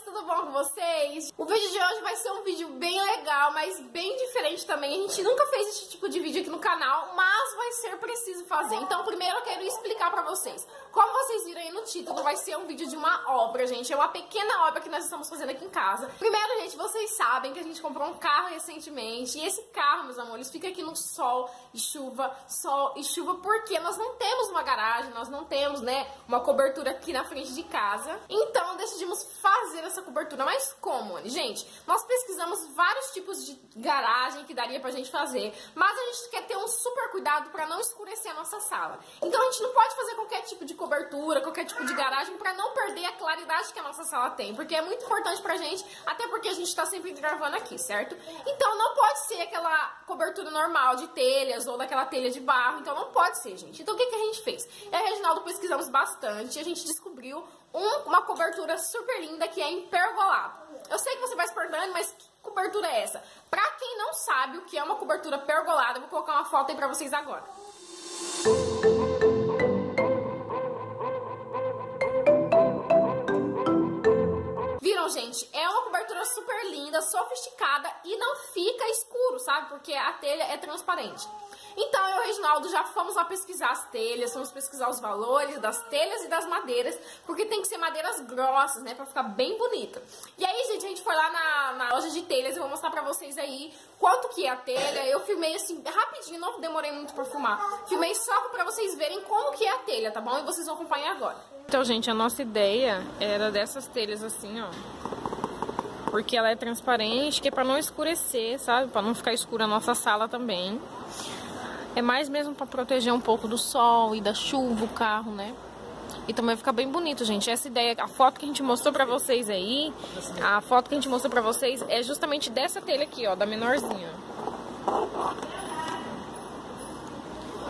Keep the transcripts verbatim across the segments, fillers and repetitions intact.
meninas, tudo bom com vocês? O vídeo de hoje vai ser um vídeo bem legal, mas bem diferente também. A gente nunca fez esse tipo de vídeo aqui no canal, mas vai ser preciso fazer. Então primeiro eu quero explicar pra vocês. Como vocês viram aí no título, vai ser um vídeo de uma obra, gente. É uma pequena obra que nós estamos fazendo aqui em casa. Primeiro, gente, vocês sabem que a gente comprou um carro recentemente. E esse carro, meus amores, fica aqui no sol e chuva, sol e chuva, porque nós não temos uma garagem, nós não temos, né, uma cobertura aqui na frente de casa. Então decidimos fazer essa cobertura. Mas como, gente? Nós pesquisamos vários tipos de garagem que daria pra gente fazer, mas a gente quer ter um super cuidado pra não escurecer a nossa sala. Então a gente não pode fazer qualquer tipo de cobertura, qualquer tipo de garagem, pra não perder a claridade que a nossa sala tem, porque é muito importante pra gente, até porque a gente tá sempre gravando aqui, certo? Então não pode ser aquela cobertura normal de telhas ou daquela telha de barro. Então não pode ser, gente. Então o que que a gente fez? Eu e a Reginaldo pesquisamos bastante e a gente descobriu Um, uma cobertura super linda que é em pergolado. Eu sei que você vai se perguntando, mas que cobertura é essa? Pra quem não sabe o que é uma cobertura pergolada, eu vou colocar uma foto aí pra vocês agora. Viram, gente? É uma cobertura super linda, sofisticada e não fica escuro, sabe? Porque a telha é transparente. Então, eu e o Reginaldo já fomos lá pesquisar as telhas, fomos pesquisar os valores das telhas e das madeiras, porque tem que ser madeiras grossas, né, pra ficar bem bonita. E aí, gente, a gente foi lá na, na loja de telhas, eu vou mostrar pra vocês aí quanto que é a telha. Eu filmei, assim, rapidinho, não demorei muito pra filmar. Filmei só pra vocês verem como que é a telha, tá bom? E vocês vão acompanhar agora. Então, gente, a nossa ideia era dessas telhas assim, ó, porque ela é transparente, que é pra não escurecer, sabe? Pra não ficar escura a nossa sala também. É mais mesmo pra proteger um pouco do sol e da chuva o carro, né? E também fica bem bonito, gente. Essa ideia, a foto que a gente mostrou pra vocês aí, a foto que a gente mostrou pra vocês é justamente dessa telha aqui, ó, da menorzinha.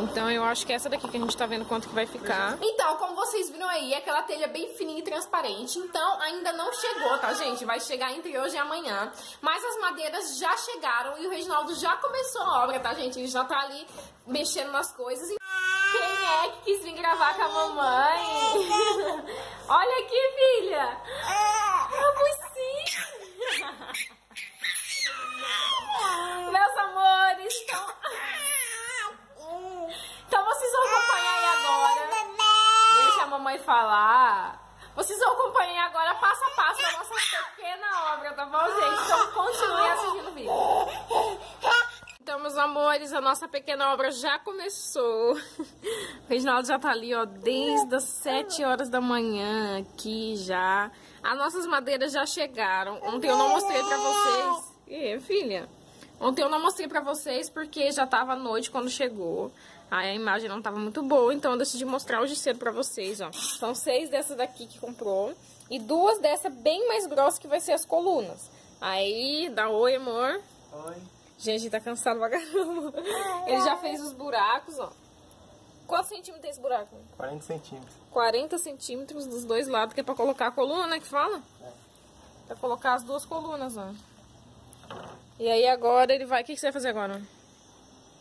Então eu acho que é essa daqui que a gente tá vendo quanto que vai ficar. Então, como vocês viram aí, é aquela telha bem fininha e transparente. Então ainda não chegou, tá, gente? Vai chegar entre hoje e amanhã. Mas as madeiras já chegaram e o Reginaldo já começou a obra, tá, gente? Ele já tá ali mexendo nas coisas. Quem é que quis vir gravar com a mamãe? Olha aqui, filha! A bucinha! Meus amores, então... Então vocês vão acompanhar aí agora. Deixa a mamãe falar. Vocês vão acompanhar agora passo a passo da nossa pequena obra, tá bom, gente? Então continuem assistindo o vídeo. Então, meus amores, a nossa pequena obra já começou. O Reginaldo já tá ali, ó, desde as sete horas da manhã aqui já. As nossas madeiras já chegaram. Ontem eu não mostrei pra vocês. E, filha? Ontem eu não mostrei pra vocês porque já tava à noite quando chegou. Aí a imagem não tava muito boa, então eu decidi mostrar hoje cedo pra vocês, ó. São seis dessas daqui que comprou e duas dessa bem mais grossa que vai ser as colunas. Aí, dá oi, amor. Oi. Gente, tá cansado pra caramba. Ele já fez os buracos, ó. Quantos centímetros tem esse buraco? quarenta centímetros. quarenta centímetros dos dois lados, que é pra colocar a coluna, né, que fala? É. Pra colocar as duas colunas, ó. E aí agora ele vai... O que que você vai fazer agora?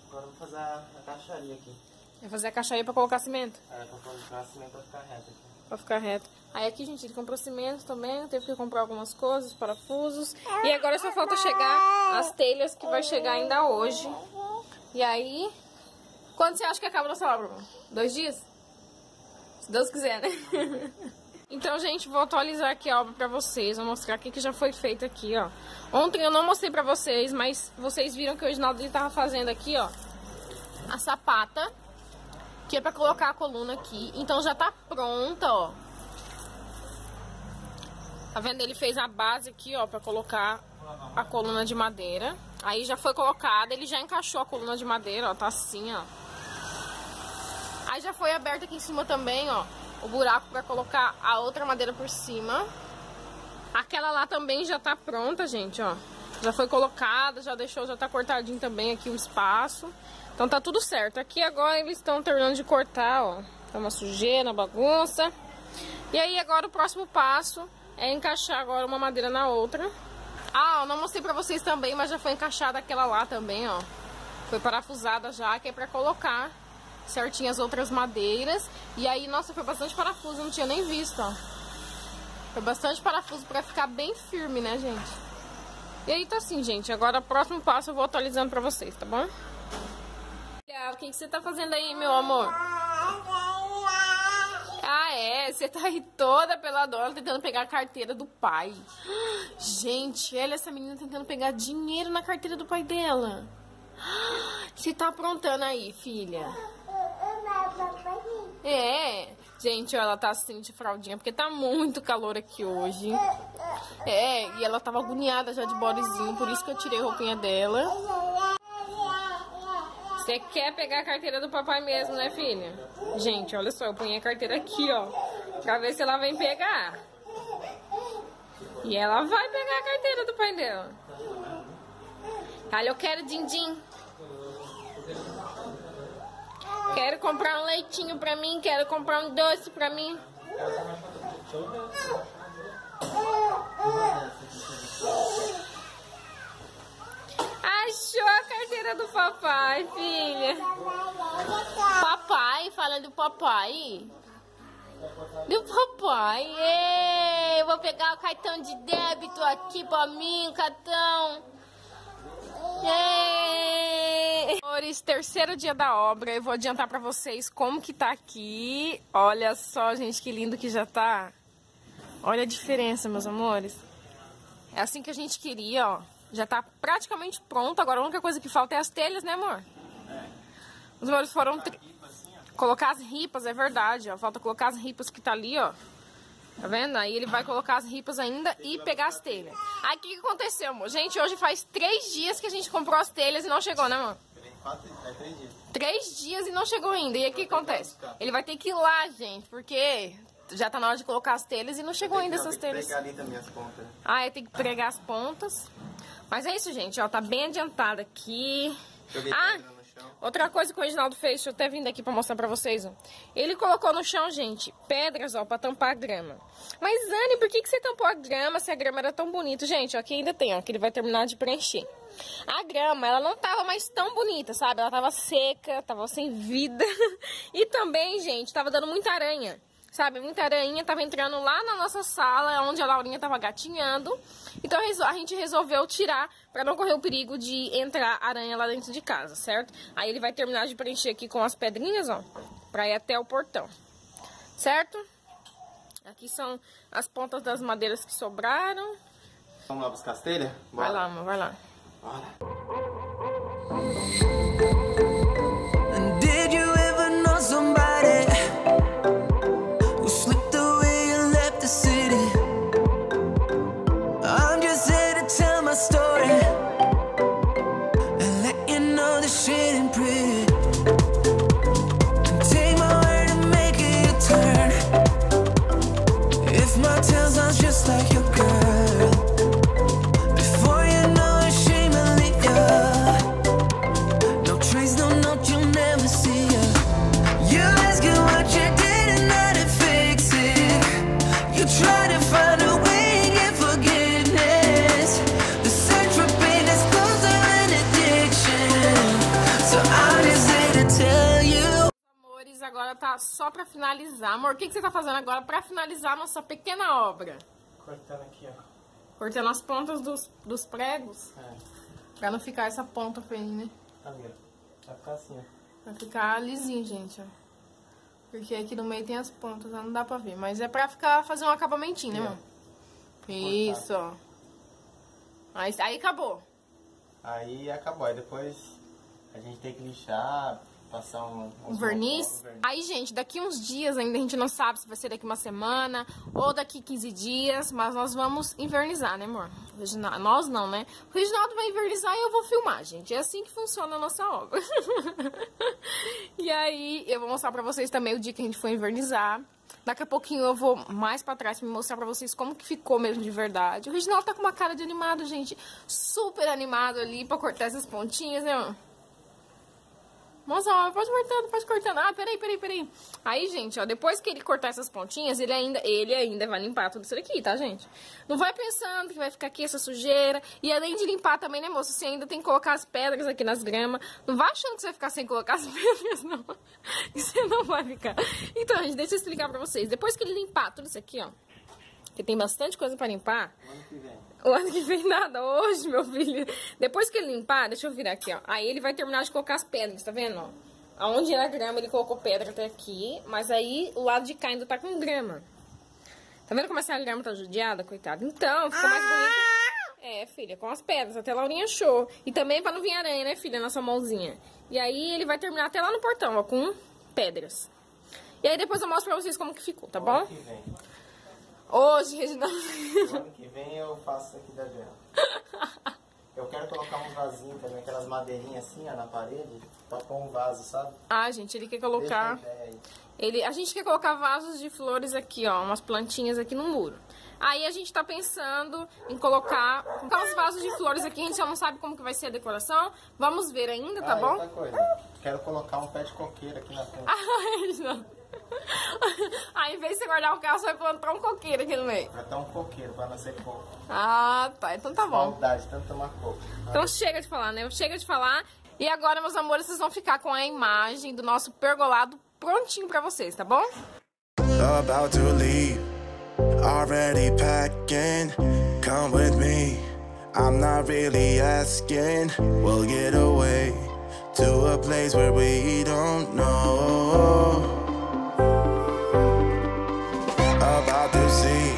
Agora eu vou fazer a caixaria aqui. Vai fazer a caixaria pra colocar cimento? É, pra colocar cimento pra ficar reto aqui. Pra ficar reto. Aí aqui, gente, ele comprou cimento também, teve que comprar algumas coisas, parafusos. E agora só falta chegar as telhas, que vai chegar ainda hoje. E aí... Quando você acha que acaba a nossa obra? Dois dias? Se Deus quiser, né? Então, gente, vou atualizar aqui a obra pra vocês, vou mostrar o que que já foi feito aqui, ó. Ontem eu não mostrei pra vocês, mas vocês viram que o Reginaldo tava fazendo aqui, ó, a sapata, que é pra colocar a coluna aqui. Então já tá pronta, ó. Tá vendo? Ele fez a base aqui, ó, pra colocar a coluna de madeira. Aí já foi colocada, ele já encaixou a coluna de madeira, ó, tá assim, ó. Aí já foi aberto aqui em cima também, ó, o buraco pra colocar a outra madeira por cima. Aquela lá também já tá pronta, gente, ó. Já foi colocada, já deixou, já tá cortadinho também aqui o espaço. Então tá tudo certo. Aqui agora eles estão terminando de cortar, ó. Tá uma sujeira, uma bagunça. E aí agora o próximo passo é encaixar agora uma madeira na outra. Ah, eu não mostrei pra vocês também, mas já foi encaixada aquela lá também, ó. Foi parafusada já, que é pra colocar certinho as outras madeiras. E aí, nossa, foi bastante parafuso, eu não tinha nem visto, ó. Foi bastante parafuso pra ficar bem firme, né, gente? E aí tá assim, gente. Agora o próximo passo eu vou atualizando pra vocês, tá bom? Olha, o que, que você tá fazendo aí, meu amor? Ah, é? Você tá aí toda peladona tentando pegar a carteira do pai. Gente, olha essa menina tentando pegar dinheiro na carteira do pai dela. Você tá aprontando aí, filha. É, gente, ó, ela tá assim de fraldinha, porque tá muito calor aqui hoje. É, e ela tava agoniada já de bodezinho, por isso que eu tirei a roupinha dela. Você quer pegar a carteira do papai mesmo, né, filha? Gente, olha só, eu ponho a carteira aqui, ó, pra ver se ela vem pegar. E ela vai pegar a carteira do pai dela. Olha, eu quero din-din. Quero comprar um leitinho pra mim, quero comprar um doce pra mim. Achou a carteira do papai, filha. Papai, fala do papai. Do papai. Ei, eu vou pegar o cartão de débito aqui pra mim, cartão. Ei. Terceiro dia da obra, eu vou adiantar pra vocês como que tá aqui. Olha só, gente, que lindo que já tá. Olha a diferença, meus amores. É assim que a gente queria, ó. Já tá praticamente pronto. Agora a única coisa que falta é as telhas, né, amor? É. Os amores foram... Tri... Colocar as ripas, é verdade, ó. Falta colocar as ripas que tá ali, ó. Tá vendo? Aí ele vai colocar as ripas ainda e pegar as telhas. Aí o que que aconteceu, amor? Gente, hoje faz três dias que a gente comprou as telhas e não chegou, né, amor? Quatro, é três dias. Três dias e não chegou ainda. E aí o que acontece? Ele vai ter que ir lá, gente, porque já tá na hora de colocar as telhas e não chegou ainda essas telhas. Tem que pregar ali também as pontas. Ah, é, tem que pregar as pontas. Mas é isso, gente, ó, tá bem adiantado aqui. Ah, outra coisa que o Reginaldo fez, deixa eu até vir daqui pra mostrar pra vocês, ó. Ele colocou no chão, gente, pedras, ó, pra tampar a grama. Mas, Anne, por que que você tampou a grama se a grama era tão bonita? Gente, ó, aqui ainda tem, ó, que ele vai terminar de preencher. A grama, ela não tava mais tão bonita, sabe? Ela tava seca, tava sem vida. E também, gente, tava dando muita aranha, sabe? Muita aranha tava entrando lá na nossa sala, onde a Laurinha tava gatinhando. Então a gente resolveu tirar pra não correr o perigo de entrar aranha lá dentro de casa, certo? Aí ele vai terminar de preencher aqui com as pedrinhas, ó, pra ir até o portão, certo? Aqui são as pontas das madeiras que sobraram. Vamos lá buscar as telhas? Vai lá, amor, vai lá. And did you ever know somebody who slipped away and left the city? I'm just here to tell my story and let you know this shit ain't pretty. Take my word and make it a turn. If my tale sounds just like your girl. Agora tá só pra finalizar. Amor, o que que você tá fazendo agora pra finalizar a nossa pequena obra? Cortando aqui, ó. Cortando as pontas dos, dos pregos? É. Pra não ficar essa ponta feia, né? Amiga, vai ficar assim, ó. Vai ficar lisinho, gente, ó. Porque aqui no meio tem as pontas, ó, não dá pra ver. Mas é pra ficar, fazer um acabamentinho, né, mano? Isso, ó. Aí, aí acabou. Aí acabou. Aí depois a gente tem que lixar... Passar um, um, um verniz. verniz. Aí, gente, daqui uns dias ainda a gente não sabe se vai ser daqui uma semana ou daqui quinze dias, mas nós vamos invernizar, né, amor? Reginaldo, nós não, né? O Reginaldo vai invernizar e eu vou filmar, gente. É assim que funciona a nossa obra. E aí, eu vou mostrar pra vocês também o dia que a gente for invernizar. Daqui a pouquinho eu vou mais pra trás me mostrar pra vocês como que ficou mesmo de verdade. O Reginaldo tá com uma cara de animado, gente. Super animado ali pra cortar essas pontinhas, né, amor? Nossa, pode cortando, pode cortando. Ah, peraí, peraí, peraí. Aí, gente, ó, depois que ele cortar essas pontinhas, ele ainda, ele ainda vai limpar tudo isso daqui, tá, gente? Não vai pensando que vai ficar aqui essa sujeira. E além de limpar também, né, moço? Você ainda tem que colocar as pedras aqui nas gramas. Não vai achando que você vai ficar sem colocar as pedras, não. Você não vai ficar. Então, gente, deixa eu explicar pra vocês. Depois que ele limpar tudo isso aqui, ó. que tem bastante coisa pra limpar. O ano que vem. O ano que vem nada, hoje, meu filho. Depois que ele limpar, deixa eu virar aqui, ó. Aí ele vai terminar de colocar as pedras, tá vendo, ó? Aonde era grama, ele colocou pedra até aqui, mas aí o lado de cá ainda tá com grama. Tá vendo como essa grama tá judiada, coitada? Então, fica mais bonita. É, filha, com as pedras, até a Laurinha achou. E também pra não vir aranha, né, filha, na sua mãozinha. E aí ele vai terminar até lá no portão, ó, com pedras. E aí depois eu mostro pra vocês como que ficou, tá bom? Hoje, Reginaldo. O ano que vem eu faço isso aqui da janela. Eu quero colocar um vasinho também, aquelas madeirinhas assim, ó, na parede, pra pôr um vaso, sabe? Ah, gente, ele quer colocar... Ele... A gente quer colocar vasos de flores aqui, ó, umas plantinhas aqui no muro. Aí a gente tá pensando em colocar, colocar uns vasos de flores aqui, a gente só não sabe como que vai ser a decoração. Vamos ver ainda, tá ah, bom? Coisa. Quero colocar um pé de coqueiro aqui na frente. Ah, Reginaldo. Aí, em vez de você guardar o carro, você vai plantar um coqueiro aqui no meio. Vai dar um coqueiro, vai nascer coco. Ah, tá. Então tá bom. Maldade, tanto tomar coco. Então chega de falar, né? Chega de falar. E agora, meus amores, vocês vão ficar com a imagem do nosso pergolado prontinho pra vocês, tá bom? About to leave, already packing, come with me. I'm not really asking, we'll get away to a place where we don't know. About to see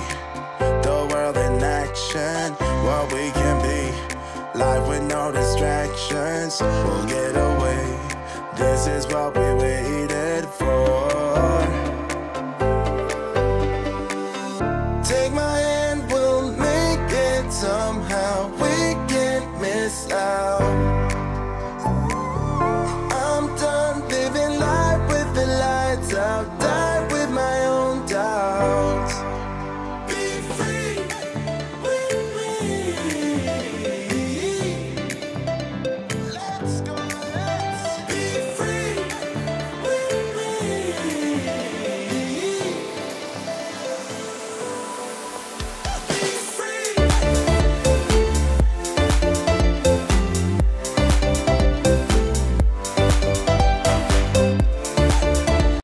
the world in action, what we can be, life with no distractions, we'll get away, this is what we wait.